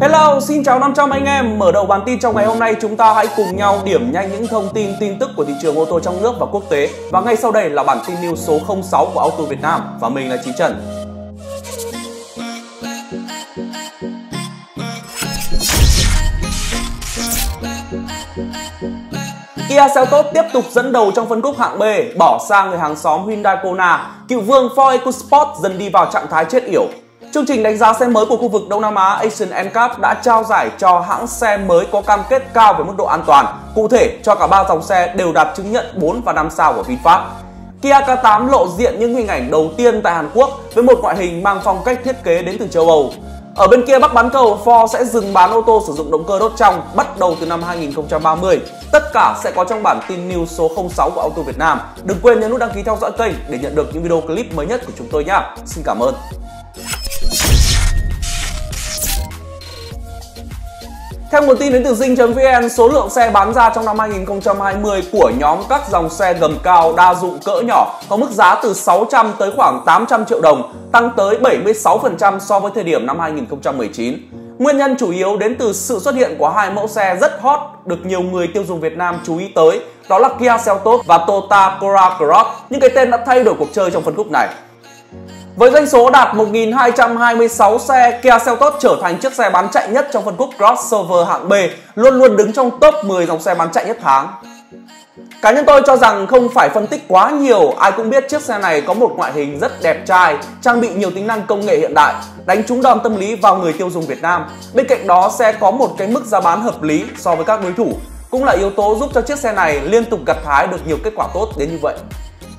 Hello, xin chào 500 anh em. Mở đầu bản tin trong ngày hôm nay, chúng ta hãy cùng nhau điểm nhanh những thông tin, tin tức của thị trường ô tô trong nước và quốc tế. Và ngay sau đây là bản tin news số 06 của Auto Việt Nam và mình là Chí Trần. Kia Seltos tiếp tục dẫn đầu trong phân khúc hạng B, bỏ xa người hàng xóm Hyundai Kona. Cựu vương Ford EcoSport dần đi vào trạng thái chết yểu. Chương trình đánh giá xe mới của khu vực Đông Nam Á ASEAN NCAP đã trao giải cho hãng xe mới có cam kết cao về mức độ an toàn. Cụ thể, cho cả 3 dòng xe đều đạt chứng nhận 4 và 5 sao của VinFast. Kia K8 lộ diện những hình ảnh đầu tiên tại Hàn Quốc với một ngoại hình mang phong cách thiết kế đến từ châu Âu. Ở bên kia Bắc bán cầu, Ford sẽ dừng bán ô tô sử dụng động cơ đốt trong bắt đầu từ năm 2030. Tất cả sẽ có trong bản tin news số 06 của Auto Việt Nam. Đừng quên nhấn nút đăng ký theo dõi kênh để nhận được những video clip mới nhất của chúng tôi nhé. Xin cảm ơn. Theo nguồn tin đến từ Zing.vn, số lượng xe bán ra trong năm 2020 của nhóm các dòng xe gầm cao đa dụng cỡ nhỏ có mức giá từ 600 tới khoảng 800 triệu đồng, tăng tới 76% so với thời điểm năm 2019. Nguyên nhân chủ yếu đến từ sự xuất hiện của hai mẫu xe rất hot được nhiều người tiêu dùng Việt Nam chú ý tới, đó là Kia Seltos và Toyota Corolla Cross. Những cái tên đã thay đổi cuộc chơi trong phân khúc này. Với doanh số đạt 1.226 xe, Kia Seltos trở thành chiếc xe bán chạy nhất trong phân khúc crossover hạng B, luôn luôn đứng trong top 10 dòng xe bán chạy nhất tháng. Cá nhân tôi cho rằng không phải phân tích quá nhiều, ai cũng biết chiếc xe này có một ngoại hình rất đẹp trai, trang bị nhiều tính năng công nghệ hiện đại, đánh trúng đòn tâm lý vào người tiêu dùng Việt Nam. Bên cạnh đó sẽ có một cái mức giá bán hợp lý so với các đối thủ, cũng là yếu tố giúp cho chiếc xe này liên tục gặt hái được nhiều kết quả tốt đến như vậy.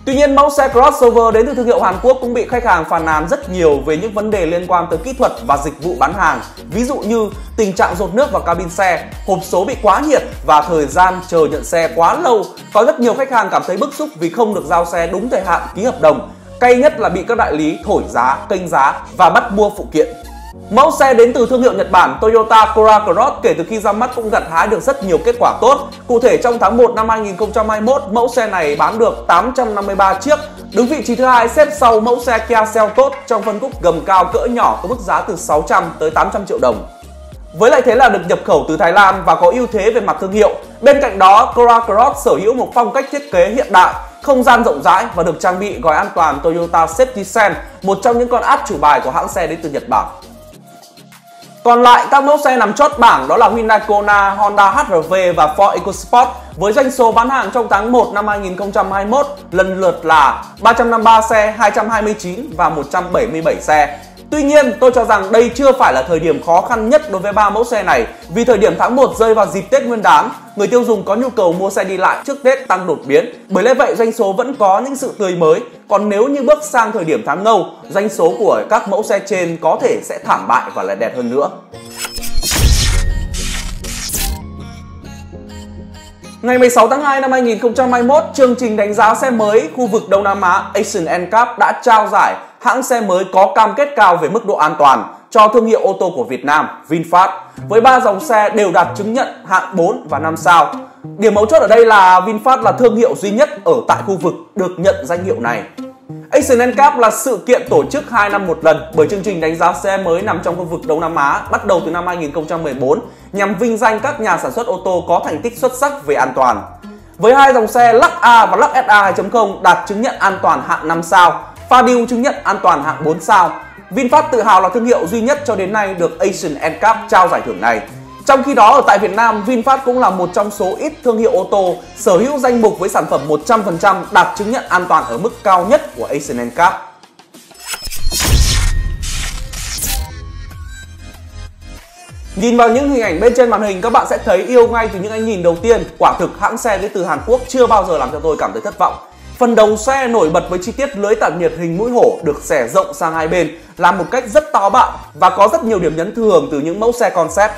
Tuy nhiên, mẫu xe crossover đến từ thương hiệu Hàn Quốc cũng bị khách hàng phàn nàn rất nhiều về những vấn đề liên quan tới kỹ thuật và dịch vụ bán hàng. Ví dụ như tình trạng dột nước vào cabin xe, hộp số bị quá nhiệt và thời gian chờ nhận xe quá lâu. Có rất nhiều khách hàng cảm thấy bức xúc vì không được giao xe đúng thời hạn ký hợp đồng. Cay nhất là bị các đại lý thổi giá, kênh giá và bắt mua phụ kiện. Mẫu xe đến từ thương hiệu Nhật Bản Toyota Corolla Cross kể từ khi ra mắt cũng gặt hái được rất nhiều kết quả tốt. Cụ thể, trong tháng 1 năm 2021, mẫu xe này bán được 853 chiếc, đứng vị trí thứ hai xếp sau mẫu xe Kia Seltos trong phân khúc gầm cao cỡ nhỏ có mức giá từ 600 tới 800 triệu đồng. Với lợi thế là được nhập khẩu từ Thái Lan và có ưu thế về mặt thương hiệu. Bên cạnh đó, Corolla Cross sở hữu một phong cách thiết kế hiện đại, không gian rộng rãi và được trang bị gói an toàn Toyota Safety Sense, một trong những con át chủ bài của hãng xe đến từ Nhật Bản. Còn lại, các mẫu xe nằm chốt bảng đó là Hyundai Kona, Honda HR-V và Ford EcoSport với doanh số bán hàng trong tháng 1 năm 2021 lần lượt là 353 xe, 229 và 177 xe. Tuy nhiên, tôi cho rằng đây chưa phải là thời điểm khó khăn nhất đối với 3 mẫu xe này vì thời điểm tháng 1 rơi vào dịp Tết Nguyên đán, người tiêu dùng có nhu cầu mua xe đi lại trước Tết tăng đột biến. Bởi lẽ vậy, doanh số vẫn có những sự tươi mới. Còn nếu như bước sang thời điểm tháng Ngâu, doanh số của các mẫu xe trên có thể sẽ thảm bại và lại đẹp hơn nữa. Ngày 16 tháng 2 năm 2021, chương trình đánh giá xe mới khu vực Đông Nam Á ASEAN NCAP đã trao giải hãng xe mới có cam kết cao về mức độ an toàn cho thương hiệu ô tô của Việt Nam, VinFast, với 3 dòng xe đều đạt chứng nhận hạng 4 và 5 sao. Điểm mấu chốt ở đây là VinFast là thương hiệu duy nhất ở tại khu vực được nhận danh hiệu này. ASEAN NCAP là sự kiện tổ chức 2 năm một lần bởi chương trình đánh giá xe mới nằm trong khu vực Đông Nam Á bắt đầu từ năm 2014 nhằm vinh danh các nhà sản xuất ô tô có thành tích xuất sắc về an toàn. Với 2 dòng xe Lux A và Lux SA 2.0 đạt chứng nhận an toàn hạng 5 sao, Fadil chứng nhận an toàn hạng 4 sao, VinFast tự hào là thương hiệu duy nhất cho đến nay được ASEAN NCAP trao giải thưởng này. Trong khi đó, ở tại Việt Nam, VinFast cũng là một trong số ít thương hiệu ô tô sở hữu danh mục với sản phẩm 100% đạt chứng nhận an toàn ở mức cao nhất của ASEAN NCAP. Nhìn vào những hình ảnh bên trên màn hình, các bạn sẽ thấy yêu ngay từ những ánh nhìn đầu tiên. Quả thực, hãng xe đến từ Hàn Quốc chưa bao giờ làm cho tôi cảm thấy thất vọng. Phần đầu xe nổi bật với chi tiết lưới tản nhiệt hình mũi hổ được xẻ rộng sang hai bên, làm một cách rất táo bạo và có rất nhiều điểm nhấn thừa hưởng từ những mẫu xe concept.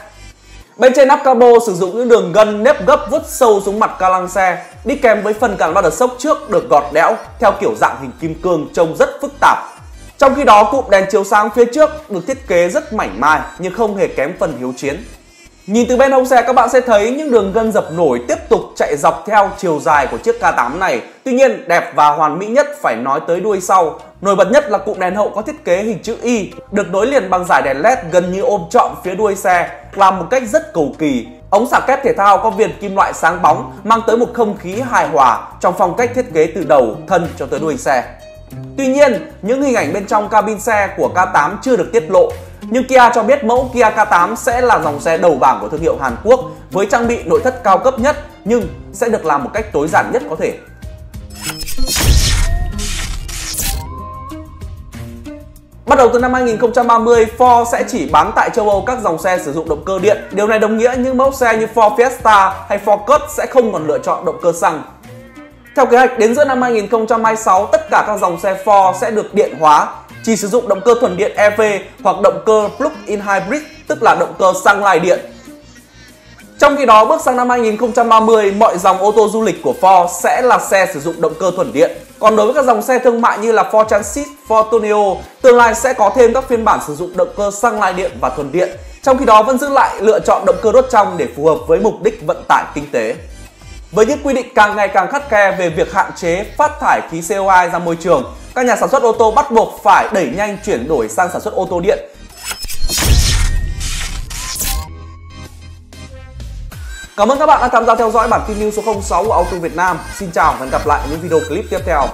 Bên trên nắp cabo sử dụng những đường gân nếp gấp vút sâu xuống mặt ca lăng xe, đi kèm với phần cản ba sốc trước được gọt đẽo theo kiểu dạng hình kim cương trông rất phức tạp. Trong khi đó, cụm đèn chiếu sáng phía trước được thiết kế rất mảnh mai nhưng không hề kém phần hiếu chiến. Nhìn từ bên hông xe các bạn sẽ thấy những đường gân dập nổi tiếp tục chạy dọc theo chiều dài của chiếc K8 này. Tuy nhiên, đẹp và hoàn mỹ nhất phải nói tới đuôi sau. Nổi bật nhất là cụm đèn hậu có thiết kế hình chữ Y, được nối liền bằng dải đèn LED gần như ôm trọn phía đuôi xe, làm một cách rất cầu kỳ. Ống xả kép thể thao có viền kim loại sáng bóng, mang tới một không khí hài hòa trong phong cách thiết kế từ đầu thân cho tới đuôi xe. Tuy nhiên, những hình ảnh bên trong cabin xe của K8 chưa được tiết lộ, nhưng Kia cho biết mẫu Kia K8 sẽ là dòng xe đầu bảng của thương hiệu Hàn Quốc với trang bị nội thất cao cấp nhất, nhưng sẽ được làm một cách tối giản nhất có thể. Bắt đầu từ năm 2030, Ford sẽ chỉ bán tại châu Âu các dòng xe sử dụng động cơ điện. Điều này đồng nghĩa những mẫu xe như Ford Fiesta hay Focus sẽ không còn lựa chọn động cơ xăng. Theo kế hoạch, đến giữa năm 2026, tất cả các dòng xe Ford sẽ được điện hóa, chỉ sử dụng động cơ thuần điện EV hoặc động cơ plug-in hybrid, tức là động cơ xăng lai điện. Trong khi đó, bước sang năm 2030, mọi dòng ô tô du lịch của Ford sẽ là xe sử dụng động cơ thuần điện. Còn đối với các dòng xe thương mại như là Ford Transit, Ford Tourneo, tương lai sẽ có thêm các phiên bản sử dụng động cơ xăng lai điện và thuần điện, trong khi đó vẫn giữ lại lựa chọn động cơ đốt trong để phù hợp với mục đích vận tải kinh tế. Với những quy định càng ngày càng khắt khe về việc hạn chế phát thải khí CO2 ra môi trường, các nhà sản xuất ô tô bắt buộc phải đẩy nhanh chuyển đổi sang sản xuất ô tô điện. Cảm ơn các bạn đã tham gia theo dõi bản tin news số 06 của Auto Việt Nam. Xin chào và hẹn gặp lại những video clip tiếp theo.